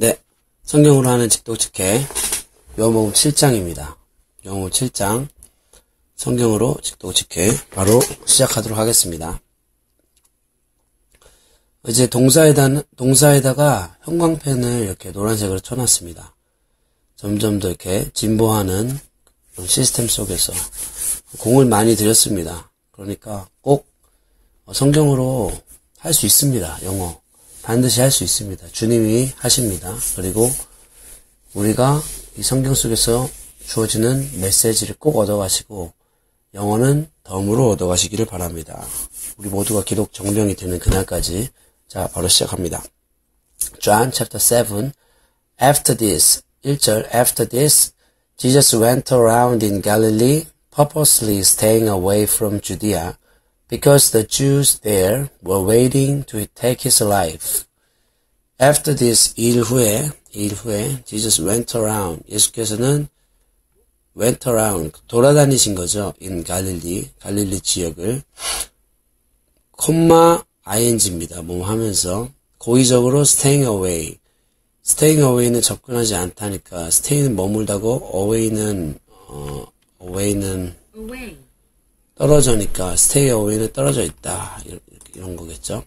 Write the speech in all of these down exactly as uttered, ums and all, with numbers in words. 네, 성경으로 하는 직독직해 요한복음 칠 장입니다. 요한복음 칠 장 성경으로 직독직해 바로 시작하도록 하겠습니다. 이제 동사에다, 동사에다가 형광펜을 이렇게 노란색으로 쳐놨습니다. 점점 더 이렇게 진보하는 시스템 속에서 공을 많이 들였습니다. 그러니까 꼭 성경으로 할 수 있습니다. 영어. 반드시 할 수 있습니다. 주님이 하십니다. 그리고 우리가 이 성경 속에서 주어지는 메시지를 꼭 얻어가시고 영어는 덤으로 얻어가시기를 바랍니다. 우리 모두가 기독 정령이 되는 그날까지. 자, 바로 시작합니다. John chapter seven. After this, 일 절. After this, Jesus went around in Galilee, purposely staying away from Judea. Because the Jews there were waiting to take his life. After this, 일 후에, 일 후에, Jesus went around. 예수께서는 went around, 돌아다니신 거죠. In Galilee, 갈릴리 지역을. 콤마, ing입니다. 뭐 하면서. 고의적으로 staying away. staying away는 접근하지 않다니까. stay는 머물다고, away는, 어, away는, away. 떨어져니까 stay away는 떨어져 있다 이런 거겠죠.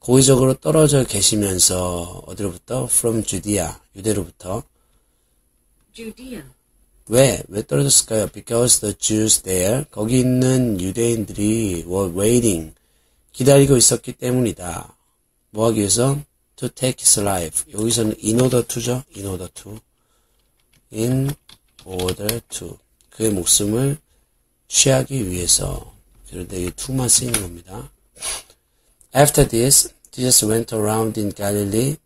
고의적으로 떨어져 계시면서 어디로부터? From Judea, 유대로부터. Judea. 왜? 왜 떨어졌을까요? Because the Jews there, 거기 있는 유대인들이 were waiting, 기다리고 있었기 때문이다. 뭐 하기 위해서? To take his life. 여기서는 in order to죠. In order to, in order to, 그의 목숨을 취하기 위해서. 그런데 이게 to만 쓰이는 겁니다. After this, Jesus went around in Galilee,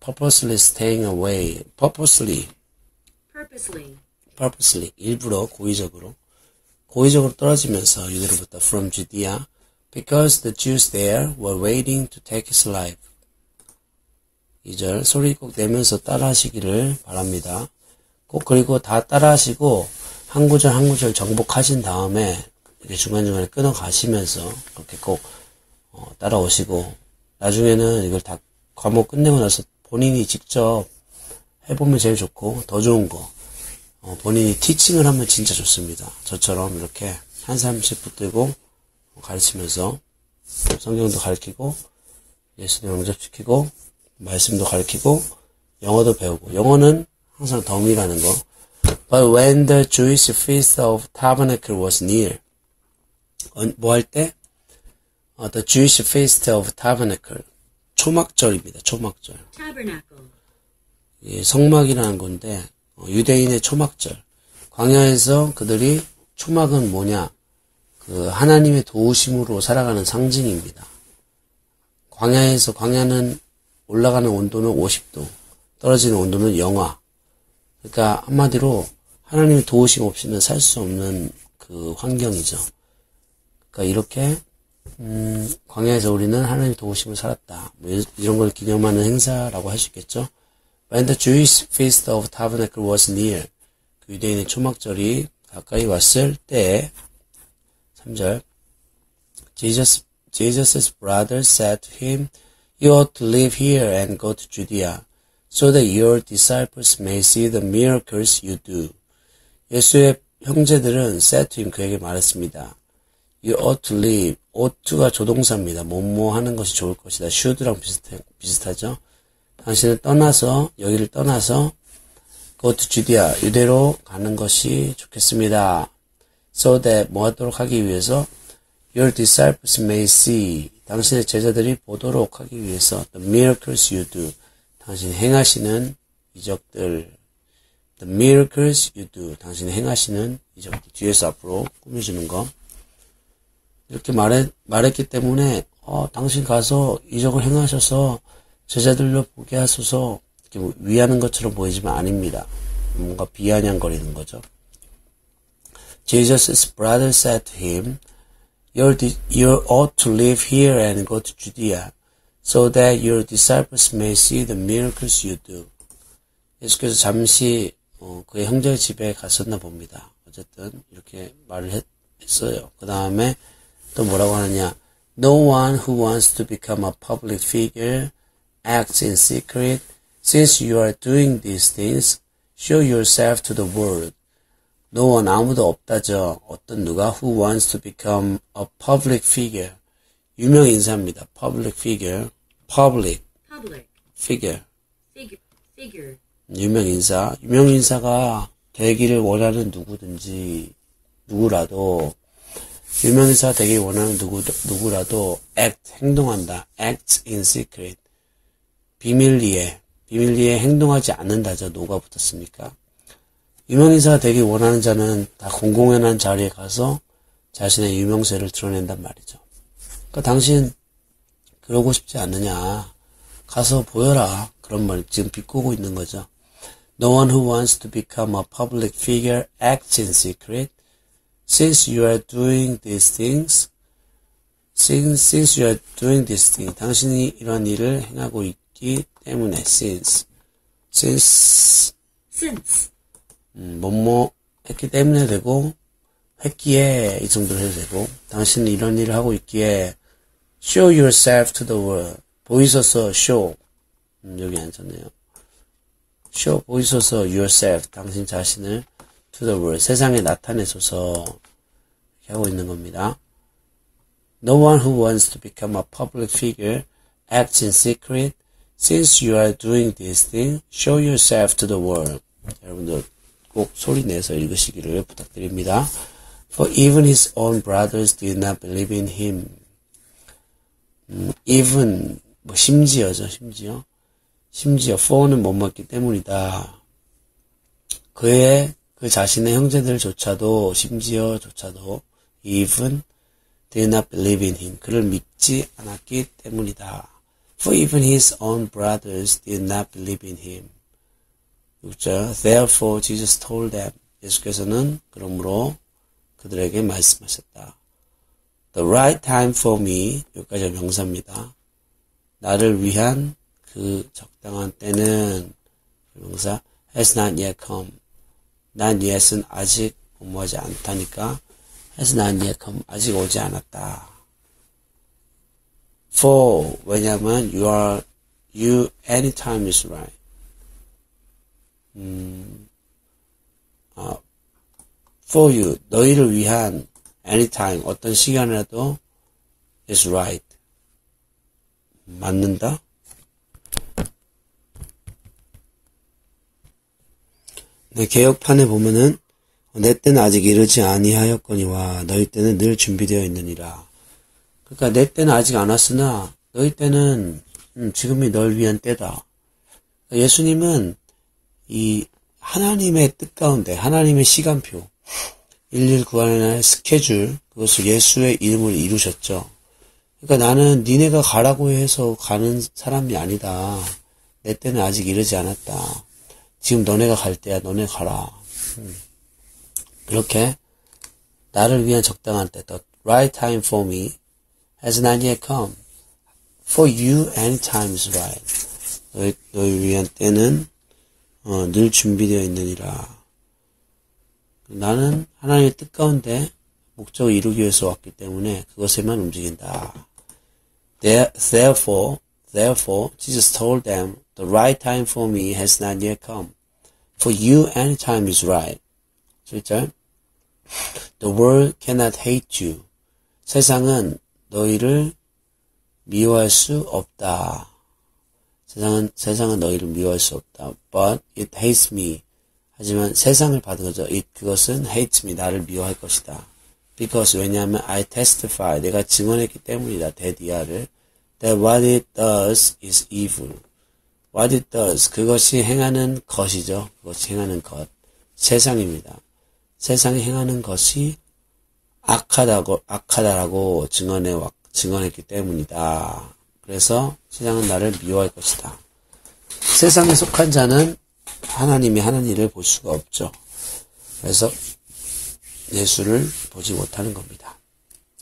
purposely staying away. Purposely. Purposely. Purposely. 일부러, 고의적으로. 고의적으로 떨어지면서 유대로부터. From Judea. Because the Jews there were waiting to take his life. 이 절 소리 꼭 내면서 따라 하시기를 바랍니다. 꼭 그리고 다 따라 하시고 한 구절 한 구절 정복하신 다음에 이렇게 중간중간에 끊어 가시면서 그렇게 꼭 어, 따라오시고 나중에는 이걸 다 과목 끝내고 나서 본인이 직접 해보면 제일 좋고 더 좋은 거 어, 본인이 티칭을 하면 진짜 좋습니다. 저처럼 이렇게 한 사람씩 붙들고 가르치면서 성경도 가르치고 예수님 영접시키고 말씀도 가르치고 영어도 배우고. 영어는 항상 덤이라는 거. But when the Jewish Feast of Tabernacle was near, 뭐 할 때? 어, the Jewish Feast of Tabernacle, 초막절입니다. 초막절. Tabernacle. 예, 성막이라는 건데 어, 유대인의 초막절. 광야에서 그들이 초막은 뭐냐? 그 하나님의 도우심으로 살아가는 상징입니다. 광야에서 광야는 올라가는 온도는 오십 도, 떨어지는 온도는 영하. 그러니까 한마디로 하나님의 도우심 없이는 살 수 없는 그 환경이죠. 그러니까 이렇게 음, 광야에서 우리는 하나님의 도우심을 살았다. 뭐 이런 걸 기념하는 행사라고 할 수 있겠죠. When the Jewish Feast of Tabernacle was near, 그 유대인의 초막절이 가까이 왔을 때, 삼 절, Jesus, Jesus' brother said to him, You ought to live here and go to Judea. So that your disciples may see the miracles you do. 예수의 형제들은 said to him, 그에게 말했습니다. You ought to live. ought to가 조동사입니다. 뭐뭐 하는 것이 좋을 것이다. should랑 비슷해, 비슷하죠. 당신은 떠나서, 여기를 떠나서 go to Judea, 유대로 가는 것이 좋겠습니다. So that 뭐 하도록 하기 위해서 your disciples may see, 당신의 제자들이 보도록 하기 위해서 the miracles you do, 당신이 행하시는 이적들. The miracles you do. 당신이 행하시는 이적들. 뒤에서 앞으로 꾸며주는 거. 이렇게 말해, 말했기 때문에 어, 당신 가서 이적을 행하셔서 제자들로 보게 하소서. 이렇게 위하는 것처럼 보이지만 아닙니다. 뭔가 비아냥거리는 거죠. Jesus' brother said to him, You ought to live here and go to Judea. So that your disciples may see the miracles you do. 예수께서 잠시 어, 그의 형제 집에 갔었나 봅니다. 어쨌든 이렇게 말을 했, 했어요. 그 다음에 또 뭐라고 하느냐. No one who wants to become a public figure acts in secret, Since you are doing these things, show yourself to the world. No one, 아무도 없다죠. 어떤 누가 who wants to become a public figure. 유명 인사입니다. public figure. public. public. figure. figure. figure. 유명 인사. 유명 인사가 되기를 원하는 누구든지, 누구라도, 유명 인사가 되기를 원하는 누구, 누구라도, act, 행동한다. act in secret. 비밀리에. 비밀리에 행동하지 않는다죠. 노가 붙었으니까. 유명인사가 되기 원하는 자는 다 공공연한 자리에 가서 자신의 유명세를 드러낸단 말이죠. 그러니까 당신 그러고 싶지 않느냐. 가서 보여라. 그런 말 지금 비꼬고 있는 거죠. No one who wants to become a public figure acts in secret. Since you are doing these things, since, since you are doing these things, 당신이 이런 일을 행하고 있기 때문에 since, since, since. 음, 뭐뭐 했기 때문에 되고 했기에 이 정도로 해도 되고 당신은 이런 일을 하고 있기에 show yourself to the world 보이소서 show 음, 여기 안 썼네요. show 보이소서 yourself 당신 자신을 to the world 세상에 나타내소서 이렇게 하고 있는 겁니다. No one who wants to become a public figure acts in secret. Since you are doing this thing, show yourself to the world. 여러분들 꼭 소리내서 읽으시기를 부탁드립니다. For even his own brothers did not believe in him. 음, even, 뭐 심지어죠. 심지어. 심지어 for는 못 맞기 때문이다. 그의 그 자신의 형제들조차도 심지어조차도 even did not believe in him. 그를 믿지 않았기 때문이다. For even his own brothers did not believe in him. Therefore Jesus told them. 예수께서는 그러므로 그들에게 말씀하셨다. The right time for me. 여기까지가 명사입니다. 나를 위한 그 적당한 때는 명사 has not yet come. not yet은 아직 뭐하지 않다니까 has not yet come. 아직 오지 않았다. For 왜냐면 you are you anytime is right. 음, 아, for you, 너희를 위한 anytime, 어떤 시간이라도 is right. 맞는다? 네, 개역판에 보면은 내 때는 아직 이르지 아니하였거니와 너희 때는 늘 준비되어 있느니라. 그러니까 내 때는 아직 안 왔으나 너희 때는 음, 지금이 널 위한 때다. 그러니까 예수님은 이 하나님의 뜻 가운데 하나님의 시간표 일일구하나의 스케줄 그것을 예수의 이름으로 이루셨죠. 그러니까 나는 니네가 가라고 해서 가는 사람이 아니다. 내 때는 아직 이르지 않았다. 지금 너네가 갈 때야. 너네 가라. 음. 그렇게 나를 위한 적당한 때 The right time for me has not yet come. For you any time is right. 너희, 너희 위한 때는 어, 늘 준비되어 있느니라. 나는 하나님의 뜻 가운데 목적을 이루기 위해서 왔기 때문에 그것에만 움직인다. Therefore, therefore, Jesus told them, the right time for me has not yet come. For you, any time is right. 칠 절. The world cannot hate you. 세상은 너희를 미워할 수 없다. 세상은, 세상은 너희를 미워할 수 없다. But it hates me. 하지만 세상을 받은 거죠. It, 그것은 hates me. 나를 미워할 것이다. Because, 왜냐하면 I testify. 내가 증언했기 때문이다. 데디아를. That what it does is evil. What it does. 그것이 행하는 것이죠. 그것이 행하는 것. 세상입니다. 세상이 행하는 것이 악하다고, 악하다라고 증언해, 증언했기 때문이다. 그래서 세상은 나를 미워할 것이다. 세상에 속한 자는 하나님이 하는 일을 볼 수가 없죠. 그래서 예수를 보지 못하는 겁니다.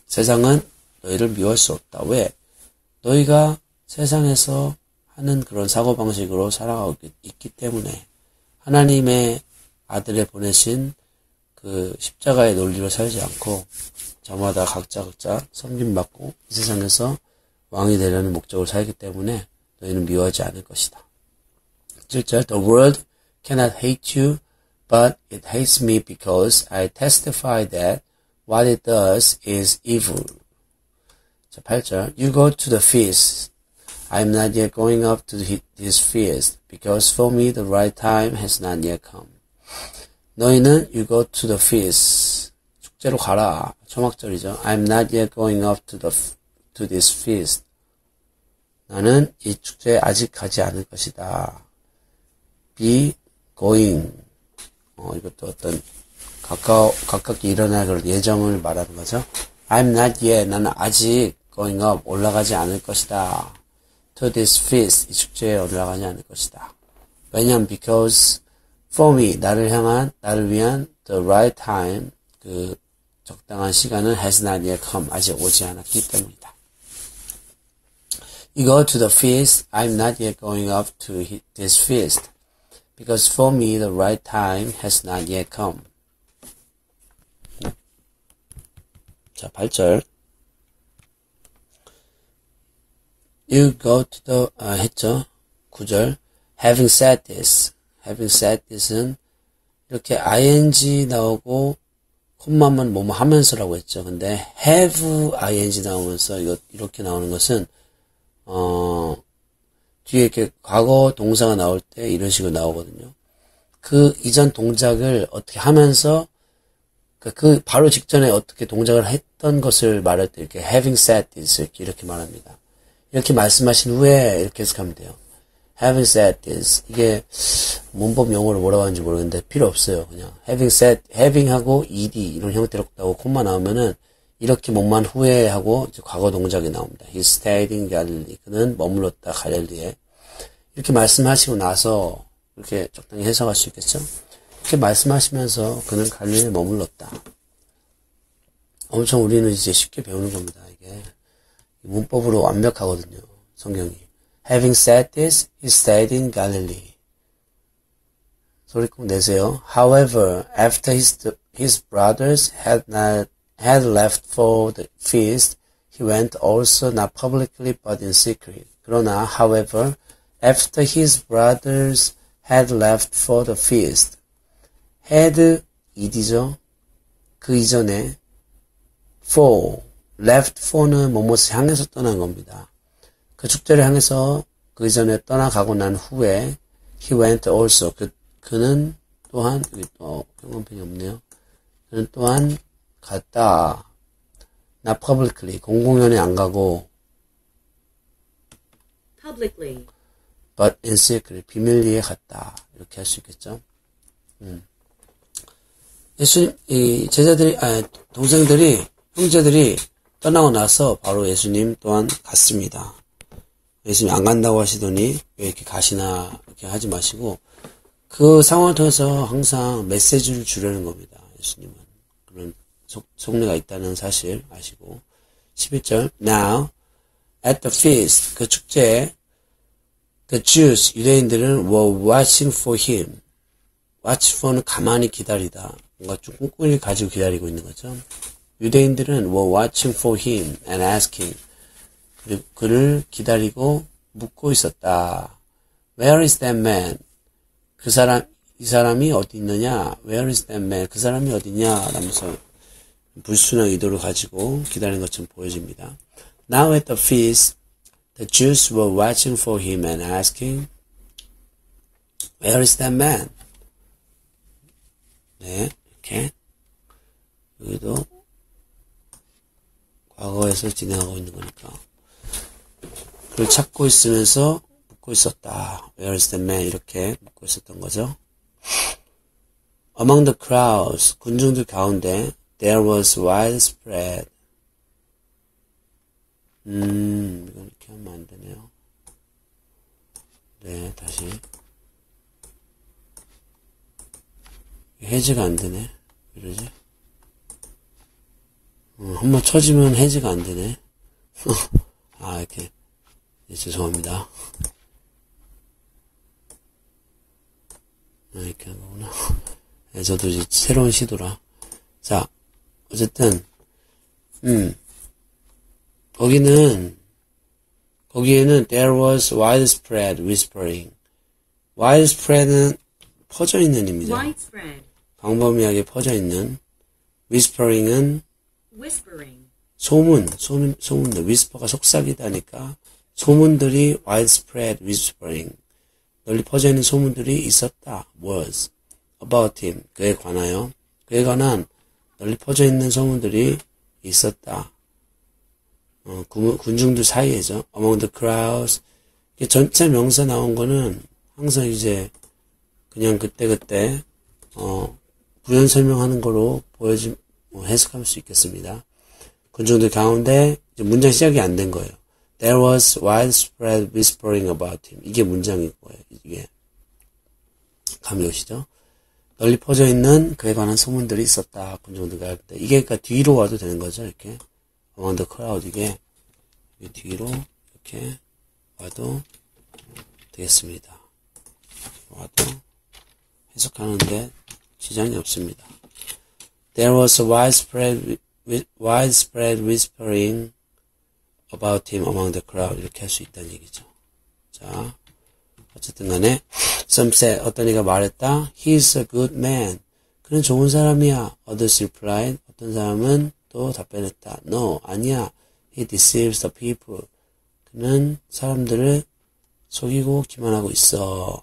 세상은 너희를 미워할 수 없다. 왜? 너희가 세상에서 하는 그런 사고방식으로 살아가고 있기 때문에 하나님의 아들에 보내신 그 십자가의 논리로 살지 않고 저마다 각자 각자 섬김받고 이 세상에서 왕이 되려는 목적으로 살기 때문에 너희는 미워하지 않을 것이다. 십칠 절 The world cannot hate you, but it hates me because I testify that what it does is evil. 자, 팔 절 You go to the feast. I am not yet going up to this feast because for me the right time has not yet come. 너희는 you go to the feast. 축제로 가라. 초막절이죠. I am not yet going up to, the, to this feast. 나는 이 축제에 아직 가지 않을 것이다. be going. 어, 이것도 어떤 가까워, 가깝게 일어날 그런 예정을 말하는 거죠. I'm not yet. 나는 아직 going up. 올라가지 않을 것이다. to this feast. 이 축제에 올라가지 않을 것이다. 왜냐면 because for me. 나를 향한, 나를 위한 the right time. 그 적당한 시간은 has not yet come. 아직 오지 않았기 때문이다. You go to the feast. I'm not yet going up to this feast. Because for me the right time has not yet come. 자, 팔 절. You go to the, 아, 했죠. 구 절. Having said this. Having said this은 이렇게 ing 나오고 콤마만 뭐뭐 하면서라고 했죠. 근데 have ing 나오면서 이거 이렇게 나오는 것은 어, 뒤에 이렇게 과거 동사가 나올 때 이런 식으로 나오거든요. 그 이전 동작을 어떻게 하면서, 그, 그 바로 직전에 어떻게 동작을 했던 것을 말할 때 이렇게 having said this, 이렇게, 이렇게 말합니다. 이렇게 말씀하신 후에 이렇게 해석하면 돼요. having said this. 이게 문법 용어를 뭐라고 하는지 모르겠는데 필요 없어요. 그냥 having said, having 하고 ed 이런 형태로 나오고 콤마 나오면은 이렇게 몸만 후회하고 이제 과거 동작이 나옵니다. He stayed in Galilee. 그는 머물렀다 갈릴리에. 이렇게 말씀하시고 나서 이렇게 적당히 해석할 수 있겠죠. 이렇게 말씀하시면서 그는 갈릴리에 머물렀다. 엄청 우리는 이제 쉽게 배우는 겁니다. 이게 문법으로 완벽하거든요. 성경이. Having said this, he stayed in Galilee. 소리꼭 내세요. However, after his his brothers had not had left for the feast, he went also not publicly but in secret. 그러나, however, after his brothers had left for the feast, had 이디죠. 그 이전에 for, left for는 무엇을 향해서 떠난 겁니다. 그 축제를 향해서 그 이전에 떠나가고 난 후에 he went also. 그, 그는 또한 여기 또 경험편이 없네요. 그는 또한 갔다. Not publicly. 공공연히 안 가고. Publicly. But in secret. 비밀리에 갔다. 이렇게 할 수 있겠죠. 음. 예수님, 이 제자들이, 아, 동생들이, 형제들이 떠나고 나서 바로 예수님 또한 갔습니다. 예수님 안 간다고 하시더니 왜 이렇게 가시나 이렇게 하지 마시고 그 상황을 통해서 항상 메시지를 주려는 겁니다. 예수님은. 그런 속내가 있다는 사실 아시고 십일 절 Now, at the feast, 그 축제에 The Jews, 유대인들은 were watching for him. Watch for는 가만히 기다리다. 뭔가 좀 꿍꿍이를 가지고 기다리고 있는 거죠. 유대인들은 were watching for him and asking. 그리고 그를 기다리고 묻고 있었다. Where is that man? 그 사람, 이 사람이 어디 있느냐? Where is that man? 그 사람이 어디 있냐? 라면서 불순한 의도를 가지고 기다리는 것처럼 보여집니다. Now at the feast, the Jews were watching for him and asking, Where is that man? 네, 이렇게. 여기도 과거에서 진행하고 있는 거니까. 그를 찾고 있으면서 묻고 있었다. Where is that man? 이렇게 묻고 있었던 거죠. Among the crowds, 군중들 가운데, There was widespread. 음, 이건 이렇게 하면 안 되네요. 네, 다시. 해지가 안 되네. 왜 이러지? 어, 한번 쳐지면 해지가 안 되네. 아, 이렇게. 네, 죄송합니다. 아, 이렇게 한 거구나. 네, 저도 이제 새로운 시도라. 자. 어쨌든 음 거기는 거기에는 there was widespread whispering widespread은 퍼져 있는 입니다. widespread. 광범위하게 퍼져 있는. whispering은 whispering. 소문, 소문, 소문들. whisper가 속삭이다니까 소문들이 widespread whispering. 널리 퍼져 있는 소문들이 있었다. was about him. 그에 관하여. 그에 관한 널리 퍼져 있는 소문들이 있었다. 어, 군중들 사이에죠. among the crowds. 전체 명사 나온 거는 항상 이제 그냥 그때그때 어, 부연 설명하는 거로 보여지, 뭐 해석할 수 있겠습니다. 군중들 가운데 이제 문장 시작이 안 된 거예요. There was widespread whispering about him. 이게 문장인 거예요. 이게 감이 오시죠? 널리 퍼져 있는 그에 관한 소문들이 있었다. 군중들 갈 때 이게 그러니까 뒤로 와도 되는 거죠. 이렇게 among the crowd 이게 뒤로 이렇게 와도 되겠습니다. 와도 해석하는데 지장이 없습니다. There was a widespread widespread whispering about him among the crowd. 이렇게 할 수 있다는 얘기죠. 자, 어쨌든 간에 some said, 어떤 이가 말했다. He is a good man. 그는 좋은 사람이야. Others replied. 어떤 사람은 또 답변했다. No, 아니야. He deceives the people. 그는 사람들을 속이고 기만하고 있어.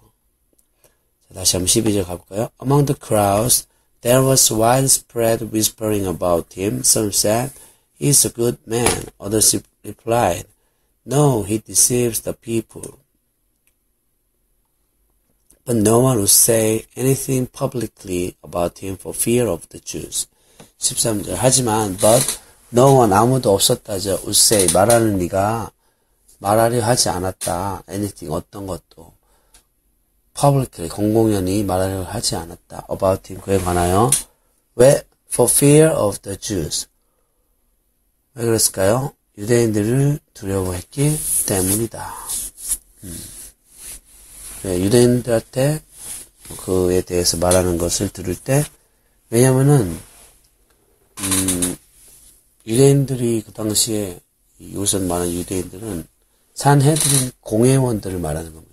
자, 다시 한번 십이 절 가볼까요? Among the crowds, there was widespread whispering about him. Some said, he is a good man. Others replied, no, he deceives the people. But no one would say anything publicly about him for fear of the Jews. 십삼 절. 하지만, but no one, 아무도 없었다죠. would say, 말하는 네가 말하려 하지 않았다. anything, 어떤 것도. publicly, 공공연히 말하려 하지 않았다. about him, 그에 관하여. 왜? for fear of the Jews. 왜 그랬을까요? 유대인들을 두려워했기 때문이다. 음. 네, 유대인들한테 그에 대해서 말하는 것을 들을 때, 왜냐면은, 음, 유대인들이 그 당시에, 여기서 말하는 유대인들은 산헤드린 공회원들을 말하는 겁니다.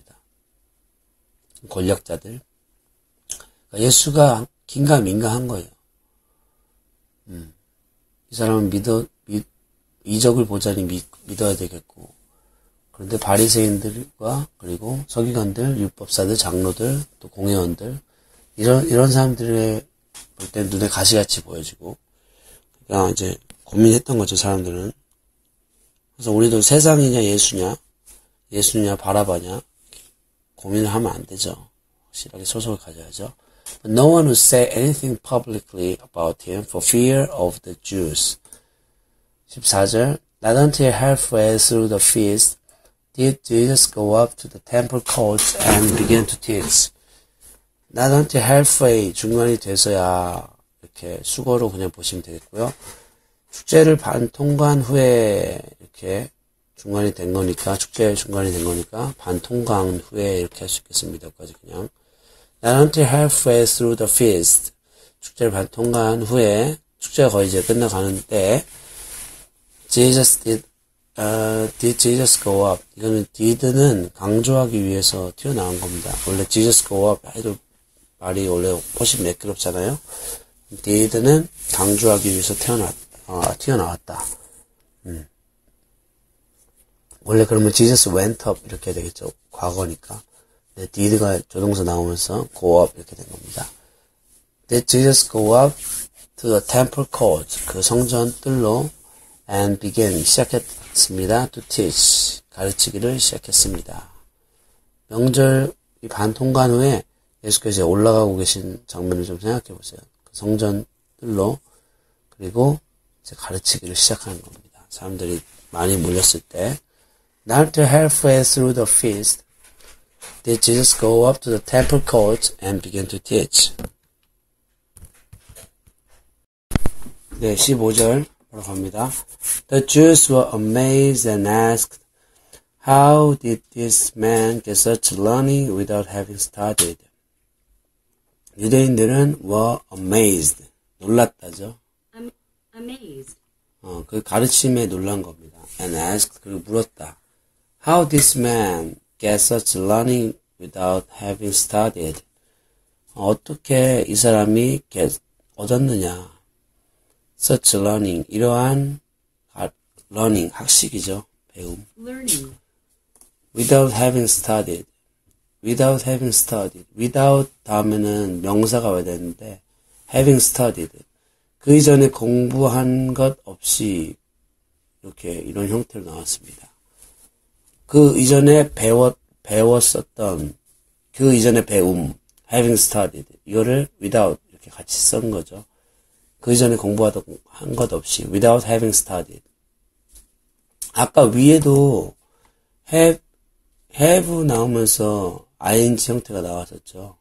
권력자들. 그러니까 예수가 긴가민가한 거예요. 음, 이 사람은 믿어, 믿, 이적을 보자니 믿, 믿어야 되겠고. 그런데 바리새인들과 그리고 서기관들, 율법사들, 장로들, 또 공회원들 이런 이런 사람들의 볼 때 눈에 가시같이 보여지고, 그러니까 이제 고민했던 거죠, 사람들은. 그래서 우리도 세상이냐 예수냐, 예수냐 바라바냐 고민을 하면 안 되죠. 확실하게 소속을 가져야죠. But no one would say anything publicly about him for fear of the Jews. 십사 절. Not until halfway through the feast did Jesus go up to the temple courts and began to teach. Not until halfway, 중간이 돼서야. 이렇게 수거로 그냥 보시면 되겠고요. 축제를 반 통과한 후에, 이렇게 중간이 된 거니까, 축제 중간이 된 거니까, 반 통과한 후에 이렇게 할 수 있겠습니다. 여기까지 그냥. Not until halfway through the feast. 축제를 반 통과한 후에, 축제가 거의 이제 끝나가는 때, Jesus did, uh, did Jesus go up. 이거는 did는 강조하기 위해서 튀어나온 겁니다. 원래 Jesus go up 해도 말이 원래 훨씬 매끄럽잖아요. did는 강조하기 위해서 튀어나왔다. 아, 튀어나왔다. 음. 원래 그러면 Jesus went up 이렇게 되겠죠. 과거니까. 네, did가 조동사 나오면서 go up 이렇게 된 겁니다. Did Jesus go up to the temple courts? 그 성전 뜰로 and began 시작했습니다. to teach 가르치기를 시작했습니다. 명절이 반 통관 후에 예수께서 올라가고 계신 장면을 좀 생각해 보세요. 그 성전들로 그리고 이제 가르치기를 시작하는 겁니다. 사람들이 많이 몰렸을 때. Not to halfway through the feast did Jesus go up to the temple courts and began to teach. 네, 십오 절 바로 갑니다. The Jews were amazed and asked, How did this man get such learning without having studied? 유대인들은 were amazed. 놀랐다죠. I'm amazed. 어, 그 가르침에 놀란 겁니다. And asked. 그리고 물었다. How did this man get such learning without having studied. 어떻게 이 사람이 얻었느냐? Such learning, 이러한 learning, 학식이죠. 배움. Learning. Without having studied. Without having studied. Without 다음에는 명사가 와야 되는데 having studied. 그 이전에 공부한 것 없이 이렇게 이런 형태로 나왔습니다. 그 이전에 배웠, 배웠었던 그 이전에 배움 having studied 이거를 without 이렇게 같이 쓴 거죠. 그 이전에 공부하던 한 것 없이 without having studied. 아까 위에도 have, have 나오면서 아이엔지 형태가 나왔었죠.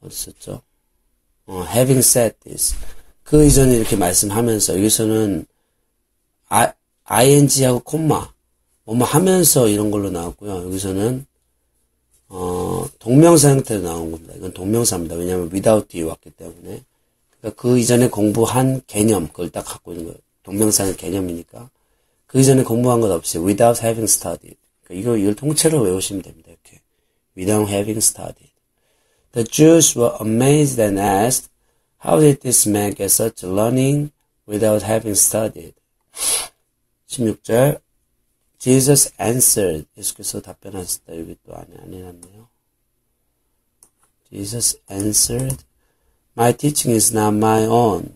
어딨었죠? 어, having said this. 그 이전에 이렇게 말씀하면서 여기서는 아, 아이엔지하고 콤마 뭐뭐 하면서 이런 걸로 나왔고요. 여기서는 어, 동명사 형태로 나온 겁니다. 이건 동명사입니다. 왜냐하면 without 뒤에 왔기 때문에. 그러니까 그 이전에 공부한 개념 그걸 딱 갖고 있는 거예요. 동명사는 개념이니까. 그 이전에 공부한 것 없이 without having studied. 그러니까 이거, 이걸 통째로 외우시면 됩니다. 이렇게 without having studied. The Jews were amazed and asked, how did this man get such learning without having studied? 십육 절 Jesus answered. 예수께서 답변하셨다. 여기 또 안에 안 해놨네요. Jesus answered. My teaching is not my own.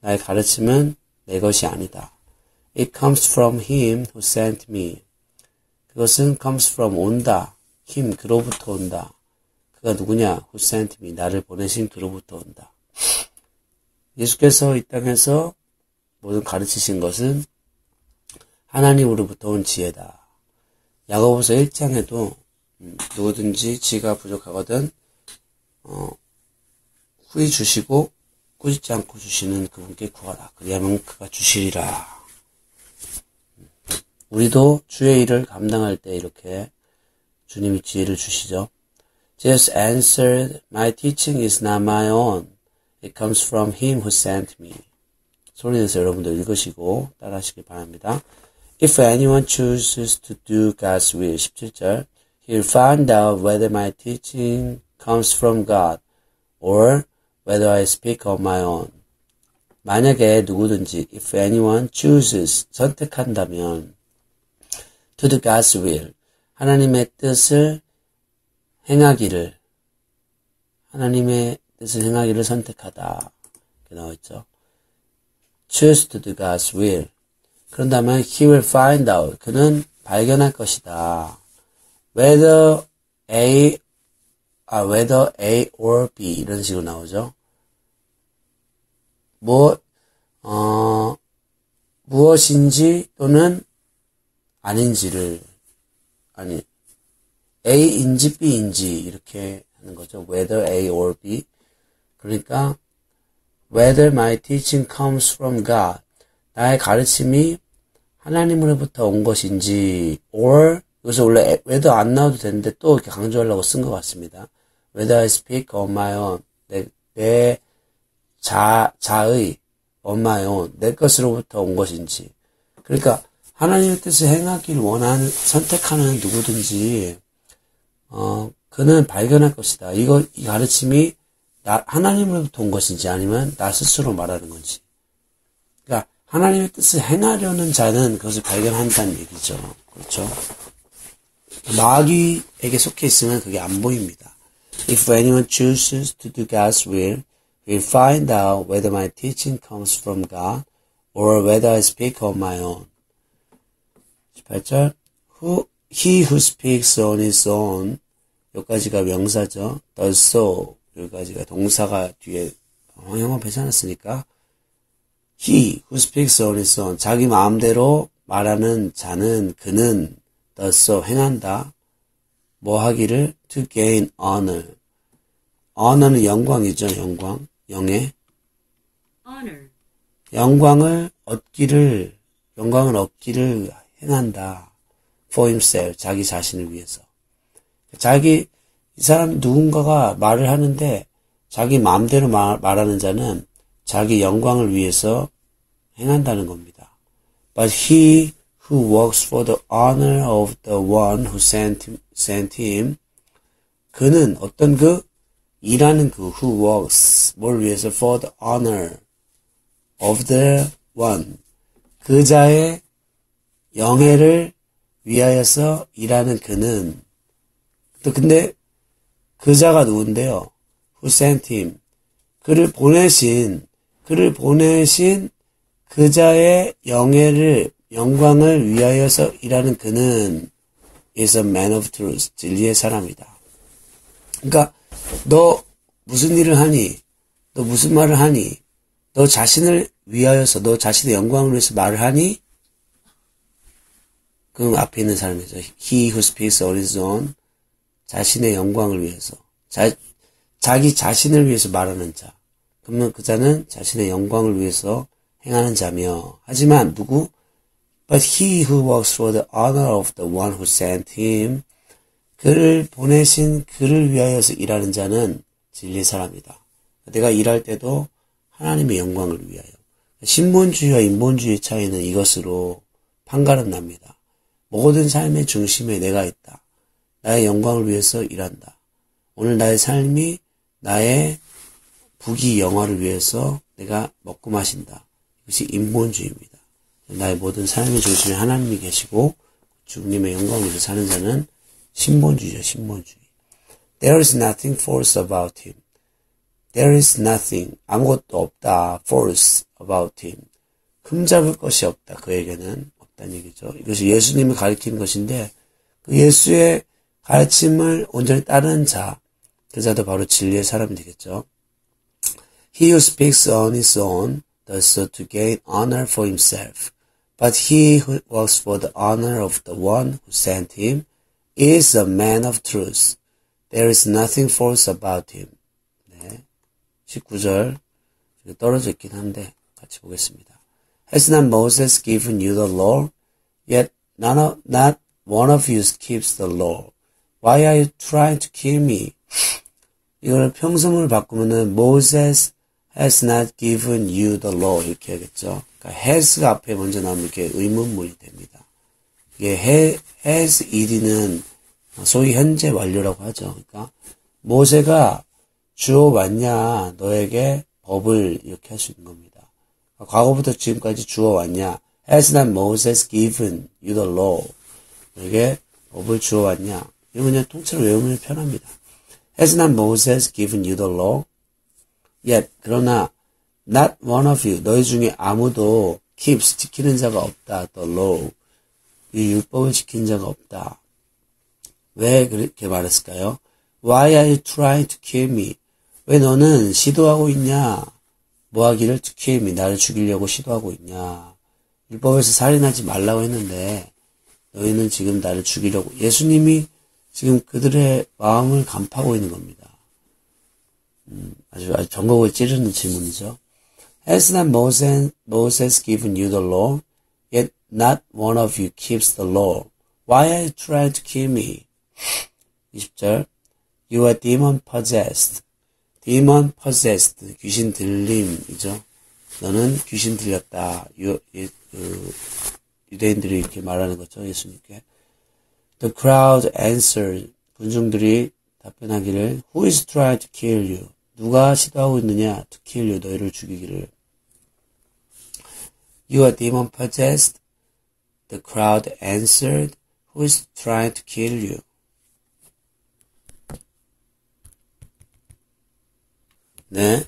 나의 가르침은 내 것이 아니다. It comes from him who sent me. 그것은 comes from 온다. him 그로부터 온다. 그가 누구냐? who sent me. 나를 보내신 그로부터 온다. 예수께서 이 땅에서 모든 가르치신 것은 하나님으로부터 온 지혜다. 야고보서 일 장에도 누구든지 지가 부족하거든 어, 후히 주시고 꾸짖지 않고 주시는 그분께 구하라. 그리하면 그가 주시리라. 우리도 주의 일을 감당할 때 이렇게 주님이 지혜를 주시죠. Jesus answered, My teaching is not my own. It comes from him who sent me. 소리내서 여러분도 읽으시고 따라하시기 바랍니다. If anyone chooses to do God's will, 십칠 절, he'll find out whether my teaching comes from God or whether I speak on my own. 만약에 누구든지 if anyone chooses 선택한다면 to do God's will 하나님의 뜻을 행하기를 하나님의 뜻을 행하기를 선택하다 이렇게 나와있죠. choose to do God's will 그런다면 he will find out 그는 발견할 것이다. whether A 아 whether A or B 이런 식으로 나오죠. 뭐, 어, 무엇인지 또는 아닌지를, 아니, A인지 B인지 이렇게 하는 거죠. whether A or B. 그러니까, whether my teaching comes from God. 나의 가르침이 하나님으로부터 온 것인지, or, 여기서 원래 whether 안 나와도 되는데 또 이렇게 강조하려고 쓴 것 같습니다. whether I speak on my own. 내, 내, 자, 자의, on my own, 내 것으로부터 온 것인지. 그러니까, 하나님의 뜻을 행하길 원하는, 선택하는 누구든지, 어, 그는 발견할 것이다. 이거, 이 가르침이, 나, 하나님으로부터 온 것인지, 아니면, 나 스스로 말하는 건지. 그러니까, 하나님의 뜻을 행하려는 자는 그것을 발견한다는 얘기죠. 그렇죠? 마귀에게 속해 있으면 그게 안 보입니다. If anyone chooses to do God's will, We'll find out whether my teaching comes from God or whether I speak on my own. 십팔 절 who, He who speaks on his own 여기까지가 명사죠. does so 여기까지가 동사가 뒤에 형용 배치해놨으니까 He who speaks on his own 자기 마음대로 말하는 자는 그는 does so 행한다. 뭐 하기를? to gain honor. honor는 영광이죠. 영광. 영예. honor. 영광을 얻기를, 영광을 얻기를 행한다. for himself. 자기 자신을 위해서. 자기, 이 사람 누군가가 말을 하는데, 자기 마음대로 말, 말하는 자는 자기 영광을 위해서 행한다는 겁니다. but he who works for the honor of the one who sent him. Sent him. 그는 어떤 그? 일하는 그 who works. 뭘 위해서? For the honor of the one. 그 자의 영예를 위하여서 일하는 그는. 또 근데 그 자가 누군데요? Who sent him. 그를 보내신, 그를 보내신 그 자의 영예를, 영광을 위하여서 일하는 그는 is a man of truth, 진리의 사람이다. 그러니까 너 무슨 일을 하니? 너 무슨 말을 하니? 너 자신을 위하여서, 너 자신의 영광을 위해서 말을 하니? 그럼 앞에 있는 사람이죠. He who speaks on his own, 자신의 영광을 위해서. 자, 자기 자신을 위해서 말하는 자. 그러면 그 자는 자신의 영광을 위해서 행하는 자며. 하지만 누구? But he who works for the honor of the one who sent him. 그를 보내신 그를 위하여서 일하는 자는 진리 사람이다. 내가 일할 때도 하나님의 영광을 위하여. 신본주의와 인본주의의 차이는 이것으로 판가름 납니다. 모든 삶의 중심에 내가 있다. 나의 영광을 위해서 일한다. 오늘 나의 삶이 나의 부귀 영화를 위해서 내가 먹고 마신다. 이것이 인본주의입니다. 나의 모든 삶의 중심에 하나님이 계시고 주님의 영광을 위해서 사는 자는 신본주의죠. 신본주의. There is nothing false about him. There is nothing, 아무것도 없다. false about him. 흠잡을 것이 없다. 그에게는 없다는 얘기죠. 이것이 예수님이 가르치는 것인데 그 예수의 가르침을 온전히 따르는 자, 그 자도 바로 진리의 사람이 되겠죠. He who speaks on his own does so to gain honor for himself. But he who works for the honor of the one who sent him is a man of truth. There is nothing false about him. 네. 십구 절 떨어져 있긴 한데 같이 보겠습니다. Has not Moses given you the law? Yet none of, not one of you keeps the law. Why are you trying to kill me? 이거를 평소문을 바꾸면은 Moses has not given you the law 이렇게 하겠죠. 그러니까 has가 앞에 먼저 나오면 이렇게 의문문이 됩니다. 이게 has, has 일이는 소위 현재 완료라고 하죠. 그러니까 모세가 주어왔냐 너에게 법을 이렇게 할 수 있는 겁니다. 그러니까 과거부터 지금까지 주어왔냐 has not Moses given you the law 너에게 법을 주어왔냐 이거 그냥 통째로 외우면 편합니다. Has not Moses given you the law? Yet, 그러나, not one of you, 너희 중에 아무도 keeps, 지키는 자가 없다. The law, 이 율법을 지키는 자가 없다. 왜 그렇게 말했을까요? Why are you trying to kill me? 왜 너는 시도하고 있냐? 뭐하기를 to kill me, 나를 죽이려고 시도하고 있냐? 율법에서 살인하지 말라고 했는데 너희는 지금 나를 죽이려고. 예수님이 지금 그들의 마음을 간파하고 있는 겁니다. 음, 아주, 아주 전곡을 찌르는 질문이죠. Has not Moses, Moses given you the law? Yet not one of you keeps the law. Why are you trying to kill me? 이십 절 You are demon possessed. Demon possessed. 귀신 들림이죠. 너는 귀신 들렸다. 유, 유, 유, 유대인들이 이렇게 말하는 거죠. 예수님께. The crowd answered. 군중들이 답변하기를 Who is trying to kill you? 누가 시도하고 있느냐? To kill you. 너희를 죽이기를. You are demon possessed. The crowd answered. Who is trying to kill you? 네.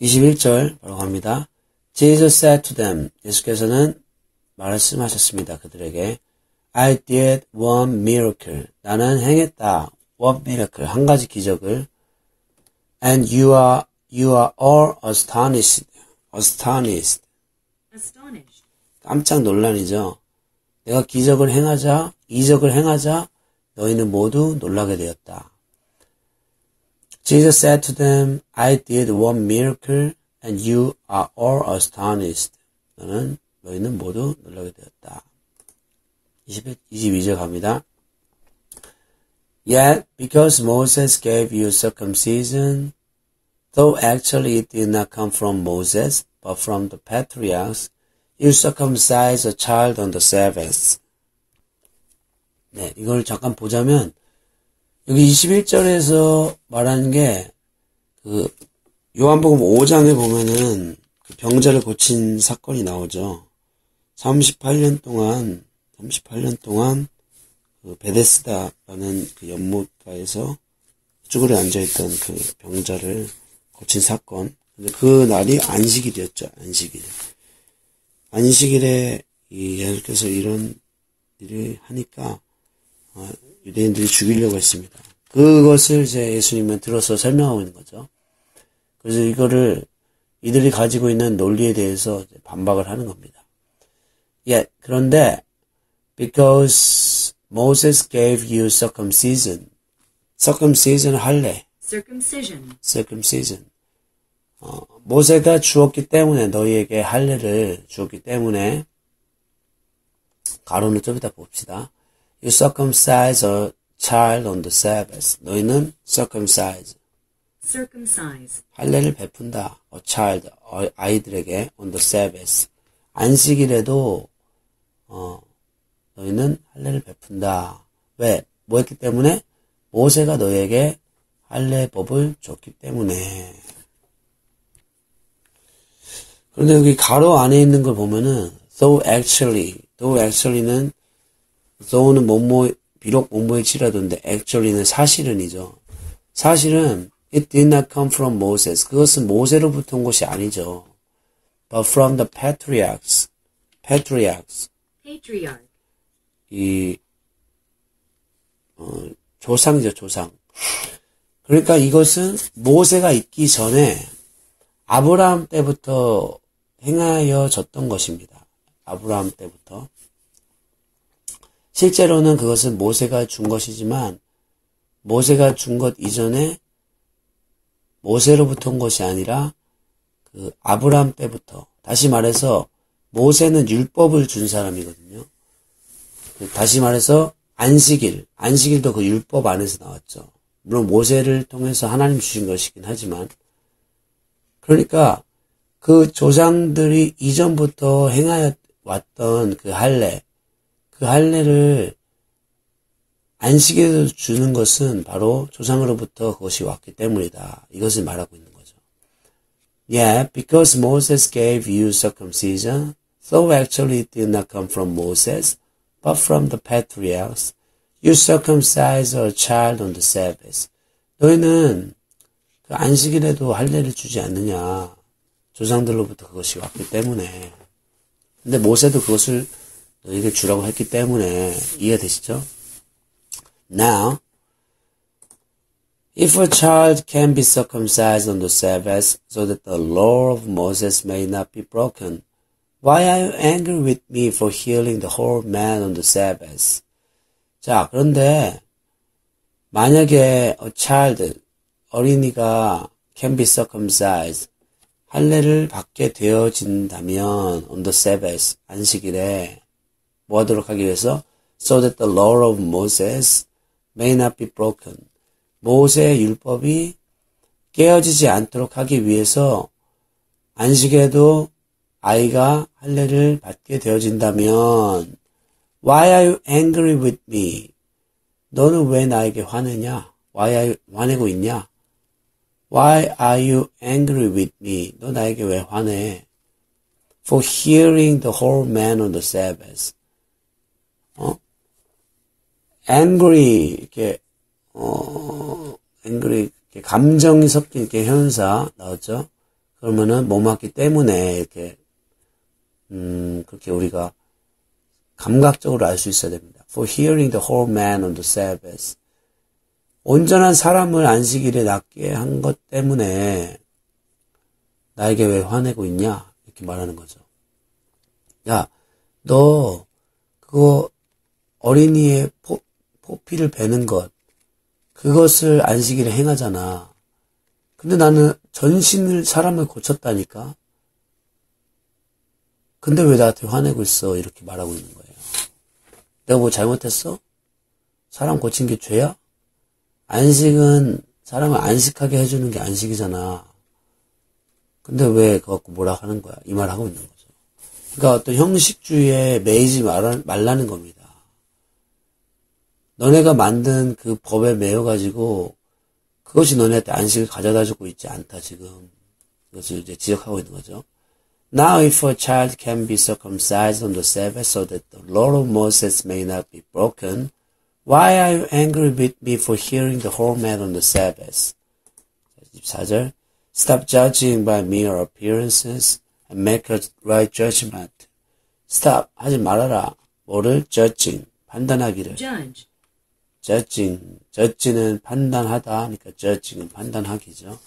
이십일 절 바로 갑니다. Jesus said to them. 예수께서는 말씀하셨습니다. 그들에게. I did one miracle. 나는 행했다. One miracle. 한 가지 기적을. And you are, you are all astonished. Astonished. Astonished. 깜짝 논란이죠. 내가 기적을 행하자, 이적을 행하자, 너희는 모두 놀라게 되었다. Jesus said to them, I did one miracle, and you are all astonished. 너는, 너희는 모두 놀라게 되었다. 이십이 절 갑니다. Yet, because Moses gave you circumcision, though actually it did not come from Moses, but from the patriarchs, You circumcise a child on the Sabbath. 네, 이걸 잠깐 보자면 여기 이십일 절에서 말하는 게 그 요한복음 오 장에 보면은 그 병자를 고친 사건이 나오죠. 삼십팔 년 동안 삼십팔 년 동안 그 베데스다라는 그 연못가에서 쭈그려 앉아있던 그 병자를 고친 사건. 근데 그 날이 안식일이었죠. 안식일. 안식일에 이 예수께서 이런 일을 하니까 어, 유대인들이 죽이려고 했습니다. 그것을 이제 예수님은 들어서 설명하고 있는 거죠. 그래서 이거를 이들이 가지고 있는 논리에 대해서 반박을 하는 겁니다. 예, 그런데 because Moses gave you circumcision, circumcision 할래. circumcision, circumcision. 어, 모세가 주었기 때문에 너희에게 할례를 주었기 때문에 가로는 좀 이따 봅시다. You circumcise a child on the Sabbath. 너희는 circumcise. circumcise. 할례를 베푼다. A child, 아이들에게 on the Sabbath. 안식일에도 어, 너희는 할례를 베푼다. 왜? 뭐 했기 때문에? 모세가 너희에게 할례법을 줬기 때문에. 그런데 여기 가로 안에 있는 걸 보면은 though actually, though actually는 though는 뭐뭐 비록 뭐뭐일지라던데 actually는 사실은이죠. 사실은 it did not come from Moses. 그것은 모세로부터 온 것이 아니죠. But from the patriarchs. patriarchs. patriarch. 이 어, 조상이죠, 조상. 그러니까 이것은 모세가 있기 전에 아브라함 때부터 행하여졌던 것입니다. 아브라함 때부터. 실제로는 그것은 모세가 준 것이지만 모세가 준 것 이전에 모세로부터 온 것이 아니라 그 아브라함 때부터. 다시 말해서 모세는 율법을 준 사람이거든요. 다시 말해서 안식일, 안식일도 그 율법 안에서 나왔죠. 물론 모세를 통해서 하나님 주신 것이긴 하지만 그러니까 그 조상들이 이전부터 행하여 왔던 그 할례, 그 할례를 안식일에서 주는 것은 바로 조상으로부터 그것이 왔기 때문이다. 이것을 말하고 있는 거죠. Yeah, because Moses gave you circumcision, so actually it did not come from Moses, but from the patriarchs. You circumcise a child on the Sabbath. 너희는 그 안식일에도 할례를 주지 않느냐. 조상들로부터 그것이 왔기 때문에. 근데 모세도 그것을 너희에게 주라고 했기 때문에. 이해되시죠? Now, if a child can be circumcised on the Sabbath so that the law of Moses may not be broken, why are you angry with me for healing the whole man on the Sabbath? 자, 그런데 만약에 a child, 어린이가 can be circumcised, 할례를 받게 되어진다면 on the Sabbath, 안식일에 뭐 하도록 하기 위해서 so that the law of Moses may not be broken. 모세의 율법이 깨어지지 않도록 하기 위해서 안식에도 아이가 할례를 받게 되어진다면 Why are you angry with me? 너는 왜 나에게 화내냐? Why are you, 화내고 있냐? Why are you angry with me? 너 나에게 왜 화내? For hearing the whole man on the Sabbath. 어? angry, 이렇게, 어, angry, 이렇게 감정이 섞인 이렇게 형용사 나왔죠? 그러면은 못 맞기 때문에, 이렇게, 음, 그렇게 우리가 감각적으로 알 수 있어야 됩니다. For hearing the whole man on the Sabbath. 온전한 사람을 안식일에 낳게 한 것 때문에 나에게 왜 화내고 있냐? 이렇게 말하는 거죠. 야, 너 그거 어린이의 포, 포피를 베는 것 그것을 안식일에 행하잖아. 근데 나는 전신을 사람을 고쳤다니까? 근데 왜 나한테 화내고 있어? 이렇게 말하고 있는 거예요. 내가 뭐 잘못했어? 사람 고친 게 죄야? 안식은 사람을 안식하게 해주는 게 안식이잖아. 근데 왜 그거 갖고 뭐라 하는 거야? 이 말하고 있는 거죠. 그러니까 어떤 형식주의에 매이지 말라는 겁니다. 너네가 만든 그 법에 매여가지고 그것이 너네한테 안식을 가져다주고 있지 않다, 지금. 그것을 이제 지적하고 있는 거죠. Now if a child can be circumcised on the Sabbath so that the law of Moses may not be broken, why are you angry with me for hearing the whole man on the Sabbath? 이십사 절. Stop judging by mere appearances and make a right judgment. Stop. 하지 말아라. 뭐를? Judging. 판단하기를. Judge. Judging. Judge는 판단하다. 그러니까 judging은 판단하기죠.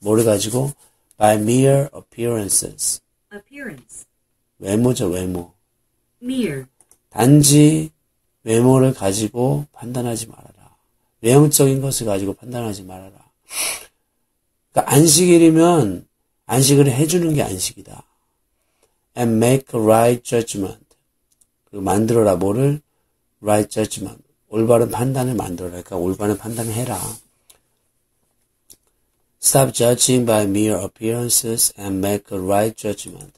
뭐를 가지고? By mere appearances. Appearance. 외모죠, 외모. Mere. 단지 외모를 가지고 판단하지 말아라. 외형적인 것을 가지고 판단하지 말아라. 그러니까 안식일이면 안식을 해주는 게 안식이다. And make a right judgment. 그리고 만들어라. 뭐를? Right judgment. 올바른 판단을 만들어라. 그러니까 올바른 판단을 해라. Stop judging by mere appearances and make a right judgment.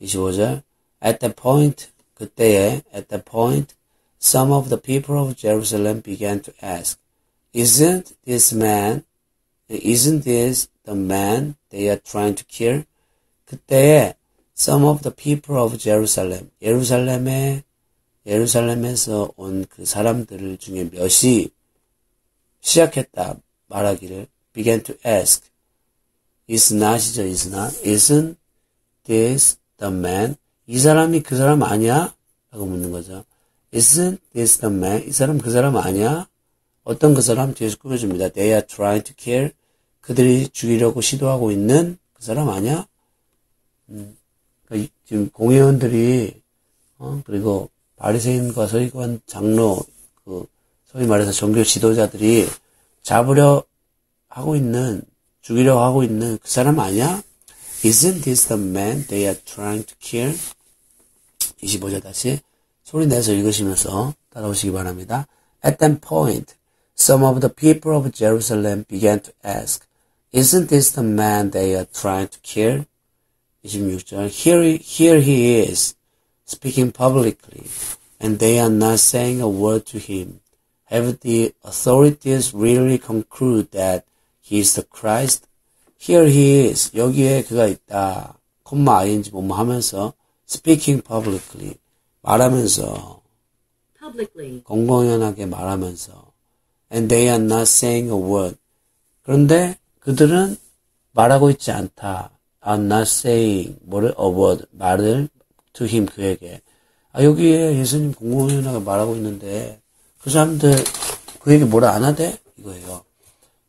이십오 절. At that point, 그때에, at that point, some of the people of Jerusalem began to ask, Isn't this man, isn't this the man they are trying to kill? 그때에, some of the people of Jerusalem, 예루살렘에, 예루살렘에서 온 그 사람들 중에 몇이 시작했다 말하기를, began to ask, is not이죠, is not, isn't this the man? 이 사람이 그 사람 아니야? 라고 묻는 거죠. Isn't this the man? 이 사람 그 사람 아니야? 어떤 그 사람? 뒤에서 꾸며줍니다. They are trying to kill. 그들이 죽이려고 시도하고 있는 그 사람 아니야? 음, 그러니까 지금 공회원들이, 어, 그리고 바리새인과 서기관 장로, 그, 소위 말해서 종교 지도자들이 잡으려 하고 있는, 죽이려고 하고 있는 그 사람 아니야? Isn't this the man they are trying to kill? 이십오 절 다시 소리 내서 읽으시면서 따라오시기 바랍니다. At that point, some of the people of Jerusalem began to ask, Isn't this the man they are trying to kill? 이십육 절 Here, here he is, speaking publicly, and they are not saying a word to him. Have the authorities really concluded that He is the Christ. Here he is. 여기에 그가 있다. 콤마 아이엔지 뭐뭐 하면서 speaking publicly. 말하면서 publicly. 공공연하게 말하면서 and they are not saying a word. 그런데 그들은 말하고 있지 않다. are not saying 뭐를 a word. 말을 to him 그에게. 아 여기에 예수님 공공연하게 말하고 있는데 그 사람들 그에게 뭐라 안 하대? 이거예요.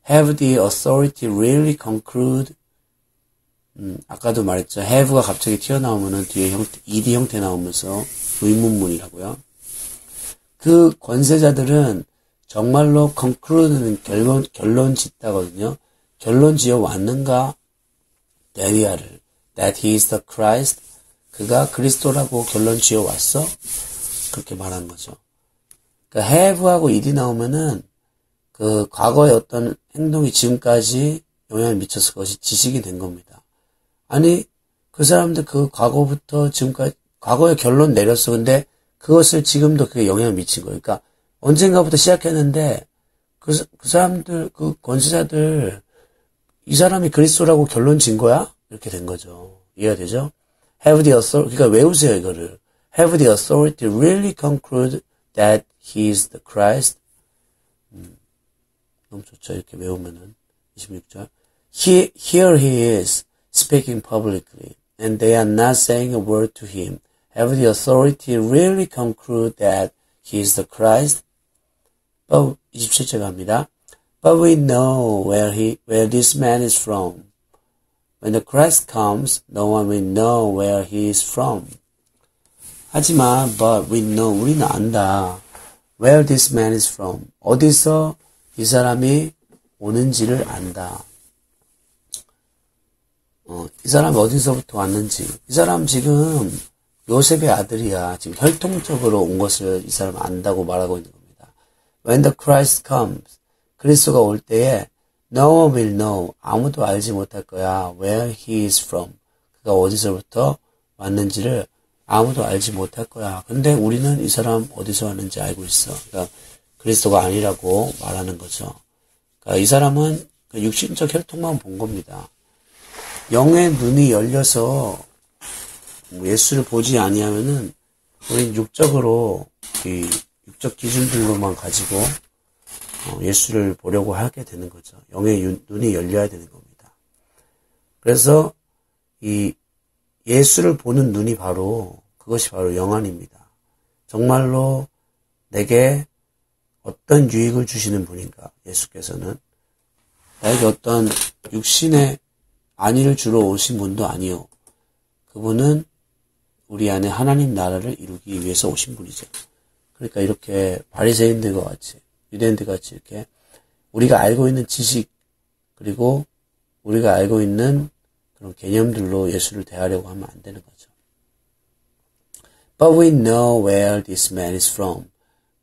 Have the authority really conclude? 음, 아까도 말했죠. have가 갑자기 튀어나오면은 뒤에 형태, ed 형태 나오면서 의문문이라고요. 그 권세자들은 정말로 conclude는 결론, 결론 짓다거든요. 결론 지어 왔는가? 대리아를. That he is the Christ. 그가 그리스도라고 결론 지어 왔어? 그렇게 말한 거죠. 그러니까 have하고 ed이 나오면은 그 과거의 어떤 행동이 지금까지 영향을 미쳤을 것이 지식이 된 겁니다. 아니 그 사람들 그 과거부터 지금까지 과거의 결론 내렸어. 근데 그것을 지금도 그게 영향을 미친 거예요. 그러니까 언젠가부터 시작했는데 그, 그 사람들 그 권세자들 이 사람이 그리스도라고 결론 진 거야? 이렇게 된 거죠. 이해가 되죠? Have the authority 그러니까 외우세요 이거를. Have the authority really conclude that he is the Christ? 너무 좋죠. 이렇게 외우면은. 이십육 절. He, here he is, speaking publicly, and they are not saying a word to him. Have the authority really conclude that he is the Christ? But, 이십칠 절 갑니다. But we know where he, where this man is from. When the Christ comes, no one will know where he is from. 하지만, but we know, 우리는 안다. Where this man is from. 어디서 이 사람이 오는지를 안다. 어, 이 사람이 어디서부터 왔는지. 이 사람 지금 요셉의 아들이야. 지금 혈통적으로 온 것을 이 사람 안다고 말하고 있는 겁니다. When the Christ comes, 그리스도가 올 때에 No one will know, 아무도 알지 못할 거야. Where he is from, 그가 어디서부터 왔는지를 아무도 알지 못할 거야. 근데 우리는 이 사람 어디서 왔는지 알고 있어. 그러니까 그리스도가 아니라고 말하는 거죠. 그러니까 이 사람은 육신적 혈통만 본 겁니다. 영의 눈이 열려서 예수를 보지 아니하면은 우린 육적으로 이 육적 기준들로만 가지고 예수를 보려고 하게 되는 거죠. 영의 눈이 열려야 되는 겁니다. 그래서 이 예수를 보는 눈이 바로 그것이 바로 영안입니다. 정말로 내게 어떤 유익을 주시는 분인가, 예수께서는 나에게 어떤 육신의 안위를 주러 오신 분도 아니요, 그분은 우리 안에 하나님 나라를 이루기 위해서 오신 분이죠. 그러니까 이렇게 바리새인들과 같이, 유대인들 같이 이렇게 우리가 알고 있는 지식, 그리고 우리가 알고 있는 그런 개념들로 예수를 대하려고 하면 안 되는 거죠. But we know where this man is from.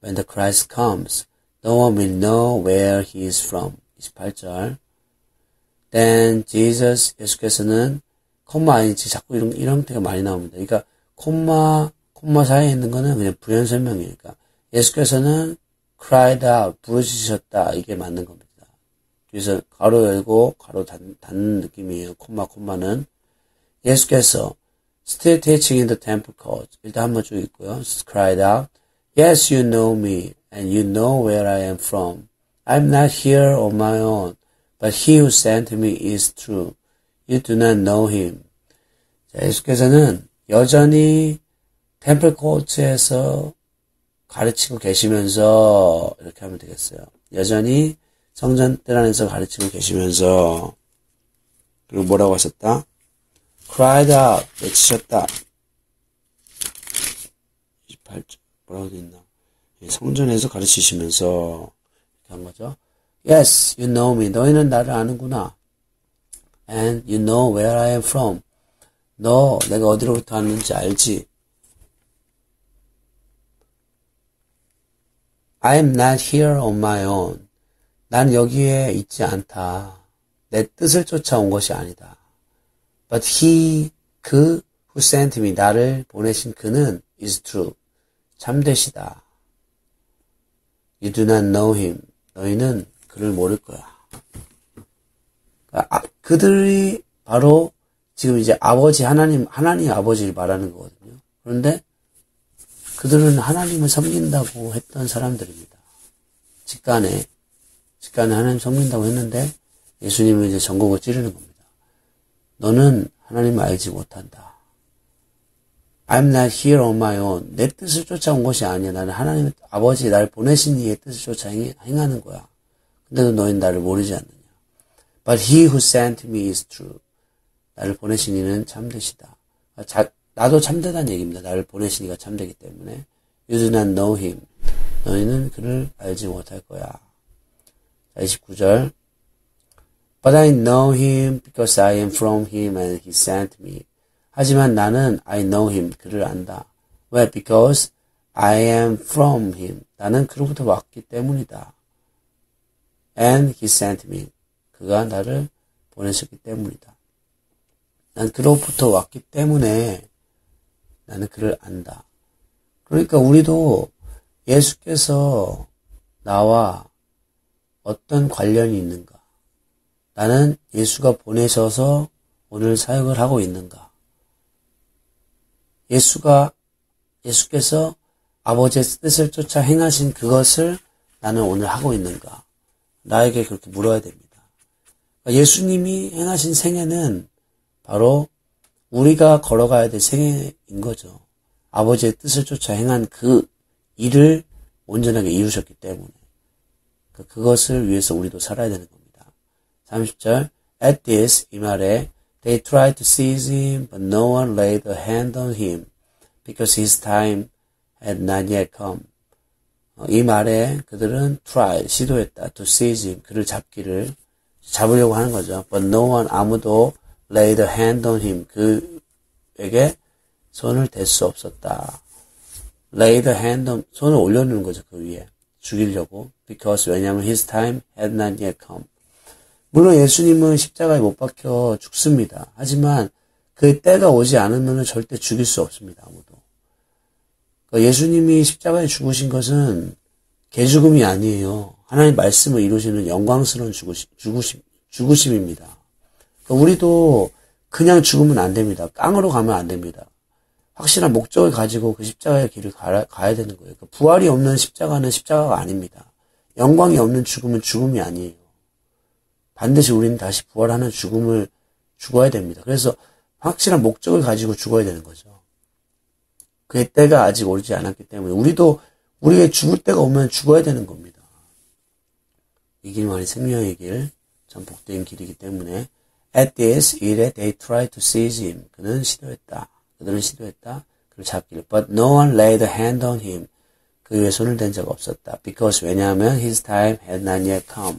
When the Christ comes, no one will know where he is from. 이십팔 절. Then Jesus, 예수께서는, 콤마 아니지, 자꾸 이런, 이런 형태가 많이 나옵니다. 그러니까, 콤마, 콤마 사이에 있는 거는 그냥 부연 설명이니까. 예수께서는 cried out, 부르짖으셨다. 이게 맞는 겁니다. 그래서 가로 열고 가로 닫, 닫는 느낌이에요. 콤마, 콤마는. 예수께서, still teaching in the temple courts. 일단 한번 쭉 읽고요. cried out, Yes, you know me, and you know where I am from. I'm not here on my own. But he who sent me is true. You do not know him. 자, 예수께서는 여전히 템플 코트에서 가르치고 계시면서, 이렇게 하면 되겠어요. 여전히 성전들 안에서 가르치고 계시면서, 그리고 뭐라고 하셨다? cried out, 외치셨다. 이십팔 절, 뭐라고 되어있나? 성전에서 가르치시면서, 이렇게 한 거죠. Yes, you know me. 너희는 나를 아는구나. And you know where I am from. 너, 내가 어디로부터 왔는지 알지. I am not here on my own. 난 여기에 있지 않다. 내 뜻을 쫓아온 것이 아니다. But he, 그 who sent me, 나를 보내신 그는 is true. 참되시다. You do not know him. 너희는 그를 모를 거야. 아, 그들이 바로 지금 이제 아버지 하나님, 하나님 아버지를 말하는 거거든요. 그런데 그들은 하나님을 섬긴다고 했던 사람들입니다. 직간에, 직간에 하나님 섬긴다고 했는데 예수님은 이제 전국을 찌르는 겁니다. 너는 하나님을 알지 못한다. I'm not here on my own. 내 뜻을 쫓아온 것이 아니야. 나는 하나님, 아버지 날 보내신 이의 뜻을 쫓아 행하는 거야. 근데도 너희는 나를 모르지 않느냐. But he who sent me is true. 나를 보내신 이는 참되시다. 자, 나도 참되다는 얘기입니다. 나를 보내신 이가 참되기 때문에. You do not know him. 너희는 그를 알지 못할 거야. 이십구 절. But I know him because I am from him and he sent me. 하지만 나는 I know him. 그를 안다. 왜? Because I am from him. 나는 그로부터 왔기 때문이다. And he sent me. 그가 나를 보내셨기 때문이다. 난 그로부터 왔기 때문에 나는 그를 안다. 그러니까 우리도 예수께서 나와 어떤 관련이 있는가? 나는 예수가 보내셔서 오늘 사역을 하고 있는가? 예수가, 예수께서 아버지의 뜻을 쫓아 행하신 그것을 나는 오늘 하고 있는가? 나에게 그렇게 물어야 됩니다. 예수님이 행하신 생애는 바로 우리가 걸어가야 될 생애인 거죠. 아버지의 뜻을 쫓아 행한 그 일을 온전하게 이루셨기 때문에 그것을 위해서 우리도 살아야 되는 겁니다. 삼십 절. At this, 이 말에 They tried to seize him, but no one laid a hand on him because his time had not yet come. 이 말에 그들은 try, 시도했다. to seize him, 그를 잡기를, 잡으려고 하는 거죠. But no one, 아무도 laid a hand on him, 그에게 손을 댈 수 없었다. laid a hand on, 손을 올려놓는 거죠. 그 위에. 죽이려고. because, 왜냐면 his time had not yet come. 물론 예수님은 십자가에 못 박혀 죽습니다. 하지만 그 때가 오지 않으면 절대 죽일 수 없습니다. 아무도. 예수님이 십자가에 죽으신 것은 개죽음이 아니에요. 하나님 말씀을 이루시는 영광스러운 죽으심, 죽으심, 죽으심입니다. 그러니까 우리도 그냥 죽으면 안 됩니다. 깡으로 가면 안 됩니다. 확실한 목적을 가지고 그 십자가의 길을 가야, 가야 되는 거예요. 그러니까 부활이 없는 십자가는 십자가가 아닙니다. 영광이 없는 죽음은 죽음이 아니에요. 반드시 우리는 다시 부활하는 죽음을 죽어야 됩니다. 그래서 확실한 목적을 가지고 죽어야 되는 거죠. 그의 때가 아직 오지 않았기 때문에 우리도 우리의 죽을 때가 오면 죽어야 되는 겁니다. 이 길만이 생명의 길, 참 복된 길이기 때문에 At this 일에 they tried to seize him. 그는 시도했다. 그들은 시도했다. 그를 잡기를. But no one laid a hand on him. 그의 손을 댄 적 없었다. Because 왜냐하면 his time had not yet come.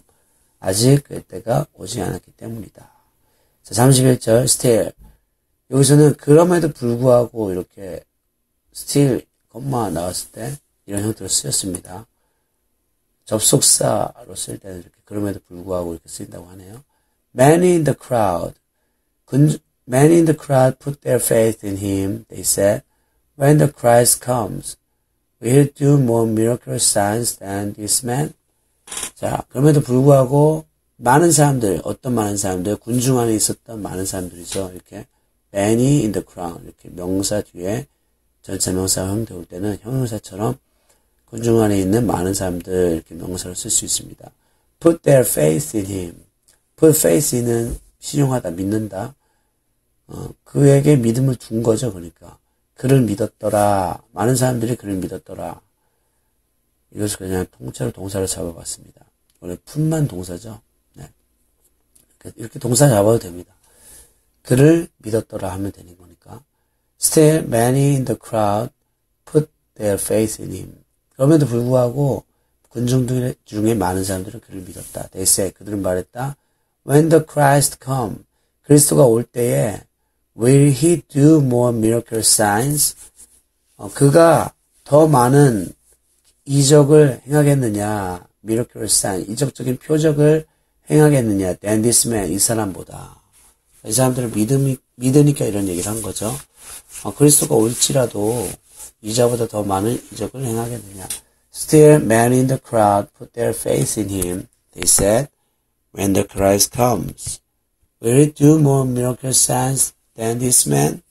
아직 그의 때가 오지 않았기 때문이다. 자, 삼십일 절 still. 여기서는 그럼에도 불구하고 이렇게 still, 콤마 나왔을 때 이런 형태로 쓰였습니다. 접속사로 쓸 때는 이렇게 그럼에도 불구하고 이렇게 쓰인다고 하네요. Many in the crowd, many in the crowd put their faith in him. They said, when the Christ comes, will he do more miraculous signs than this man? 자, 그럼에도 불구하고 많은 사람들, 어떤 많은 사람들, 군중 안에 있었던 많은 사람들이죠. 이렇게 many in the crowd, 이렇게 명사 뒤에 전체명사가 형용될 때는 형용사처럼 군중 안에 있는 많은 사람들 이렇게 명사를 쓸 수 있습니다. Put their faith in him. Put faith in은 신용하다, 믿는다. 어, 그에게 믿음을 둔 거죠. 그러니까 그를 믿었더라. 많은 사람들이 그를 믿었더라. 이것을 그냥 통째로 동사를 잡아봤습니다. 원래 품만 동사죠. 네. 이렇게 동사 잡아도 됩니다. 그를 믿었더라 하면 되는 거니까. Still many in the crowd put their faith in him. 그럼에도 불구하고 군중 중에 많은 사람들은 그를 믿었다. They said, 그들은 말했다. When the Christ come, 그리스도가 올 때에 will he do more miracle signs? 어, 그가 더 많은 이적을 행하겠느냐. miracle sign, 이적적인 표적을 행하겠느냐. than this man, 이 사람보다. 이 사람들을 믿음이, 믿으니까 이런 얘기를 한 거죠. 어, 그리스도가 올지라도 이자보다 더 많은 이적을 행하겠느냐. Still, many in the crowd put their faith in him. They said, when the Christ comes, will he do more miracle signs than this man?